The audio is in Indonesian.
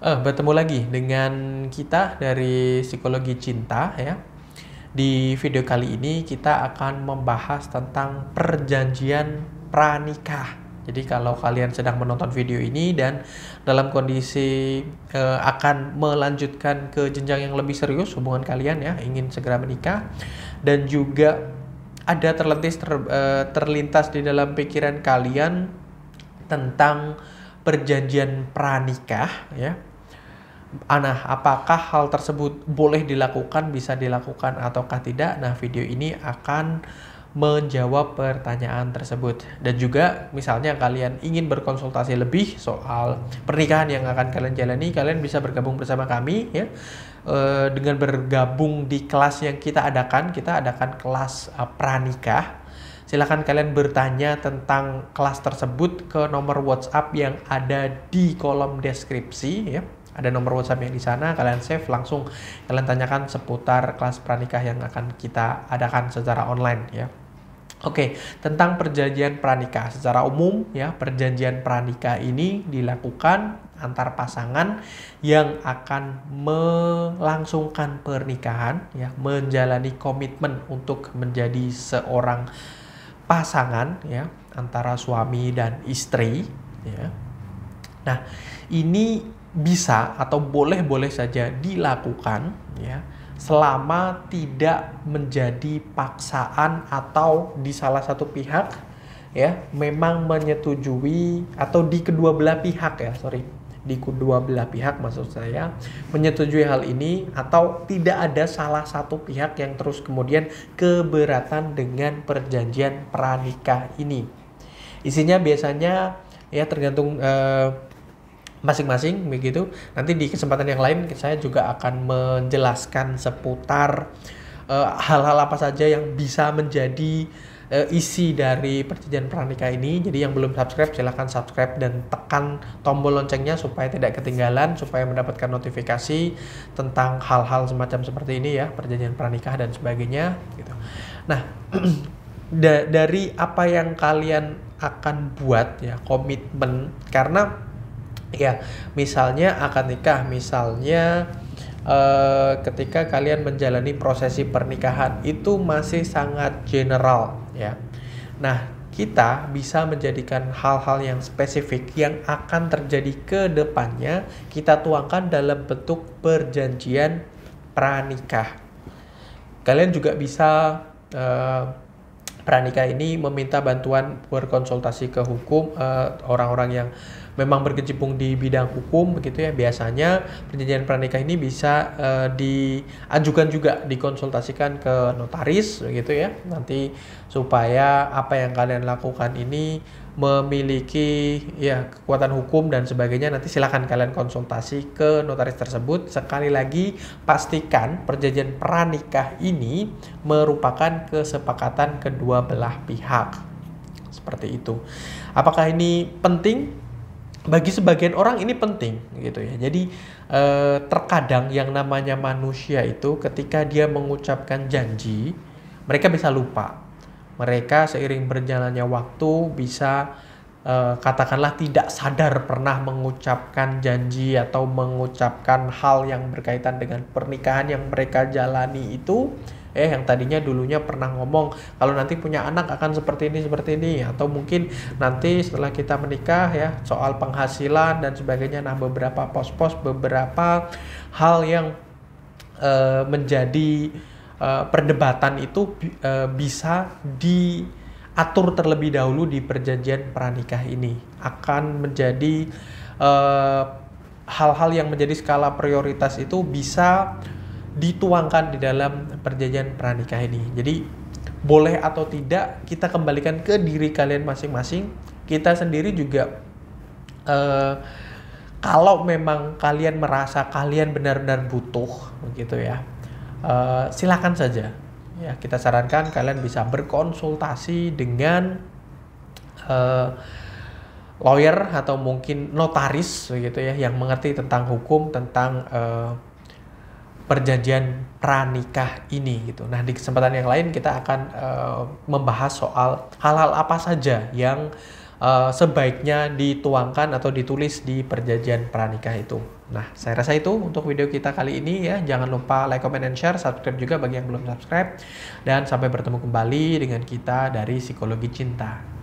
Bertemu lagi dengan kita dari Psikologi Cinta ya. Di video kali ini kita akan membahas tentang perjanjian pranikah. Jadi kalau kalian sedang menonton video ini dan dalam kondisi akan melanjutkan ke jenjang yang lebih serius hubungan kalian ya, ingin segera menikah, dan juga ada terlintas di dalam pikiran kalian tentang perjanjian pranikah ya. Nah, apakah hal tersebut boleh dilakukan, bisa dilakukan ataukah tidak? Nah, video ini akan menjawab pertanyaan tersebut. Dan juga misalnya kalian ingin berkonsultasi lebih soal pernikahan yang akan kalian jalani, kalian bisa bergabung bersama kami ya. Dengan bergabung di kelas yang kita adakan kelas pranikah. Silahkan kalian bertanya tentang kelas tersebut ke nomor WhatsApp yang ada di kolom deskripsi ya. Ada nomor WhatsApp yang di sana, kalian save, langsung kalian tanyakan seputar kelas pranikah yang akan kita adakan secara online ya. Oke, tentang perjanjian pranikah secara umum ya, perjanjian pranikah ini dilakukan antar pasangan yang akan melangsungkan pernikahan ya, menjalani komitmen untuk menjadi seorang pasangan ya, antara suami dan istri ya. Nah, ini bisa atau boleh-boleh saja dilakukan ya, selama tidak menjadi paksaan atau di salah satu pihak ya memang menyetujui, atau di kedua belah pihak ya, di kedua belah pihak maksud saya, menyetujui hal ini, atau tidak ada salah satu pihak yang terus kemudian keberatan dengan perjanjian pranikah ini. Isinya biasanya ya tergantung masing-masing begitu. Nanti di kesempatan yang lain saya juga akan menjelaskan seputar hal-hal apa saja yang bisa menjadi isi dari perjanjian pranikah ini. Jadi yang belum subscribe silahkan subscribe dan tekan tombol loncengnya supaya tidak ketinggalan, supaya mendapatkan notifikasi tentang hal-hal semacam seperti ini ya, perjanjian pranikah dan sebagainya gitu. Nah, dari apa yang kalian akan buat ya, komitmen, karena ya misalnya akad nikah, misalnya ketika kalian menjalani prosesi pernikahan itu masih sangat general ya. Nah, kita bisa menjadikan hal-hal yang spesifik yang akan terjadi ke depannya, kita tuangkan dalam bentuk perjanjian pranikah. Kalian juga bisa pranikah ini meminta bantuan berkonsultasi ke hukum, orang-orang yang memang berkecimpung di bidang hukum begitu ya. Biasanya perjanjian pranikah ini bisa diajukan juga, dikonsultasikan ke notaris begitu ya, nanti supaya apa yang kalian lakukan ini memiliki ya kekuatan hukum dan sebagainya. Nanti silahkan kalian konsultasi ke notaris tersebut. Sekali lagi, pastikan perjanjian pranikah ini merupakan kesepakatan kedua belah pihak, seperti itu. Apakah ini penting? Bagi sebagian orang ini penting gitu ya. Jadi terkadang yang namanya manusia itu ketika dia mengucapkan janji, mereka bisa lupa. Mereka seiring berjalannya waktu bisa katakanlah tidak sadar pernah mengucapkan janji atau mengucapkan hal yang berkaitan dengan pernikahan yang mereka jalani itu. Yang tadinya dulunya pernah ngomong kalau nanti punya anak akan seperti ini, atau mungkin nanti setelah kita menikah ya soal penghasilan dan sebagainya. Nah, beberapa pos-pos, beberapa hal yang menjadi perdebatan itu bisa diatur terlebih dahulu di perjanjian pranikah ini. Akan menjadi hal-hal yang menjadi skala prioritas itu bisa dituangkan di dalam perjanjian pranikah ini. Jadi boleh atau tidak kita kembalikan ke diri kalian masing-masing. Kita sendiri juga kalau memang kalian merasa kalian benar-benar butuh begitu ya, silakan saja ya, kita sarankan kalian bisa berkonsultasi dengan lawyer atau mungkin notaris begitu ya, yang mengerti tentang hukum, tentang perjanjian pranikah ini gitu. Nah, di kesempatan yang lain kita akan membahas soal hal-hal apa saja yang sebaiknya dituangkan atau ditulis di perjanjian pranikah itu. Nah, saya rasa itu untuk video kita kali ini ya. Jangan lupa like, comment, and share, subscribe juga bagi yang belum subscribe. Dan sampai bertemu kembali dengan kita dari Psikologi Cinta.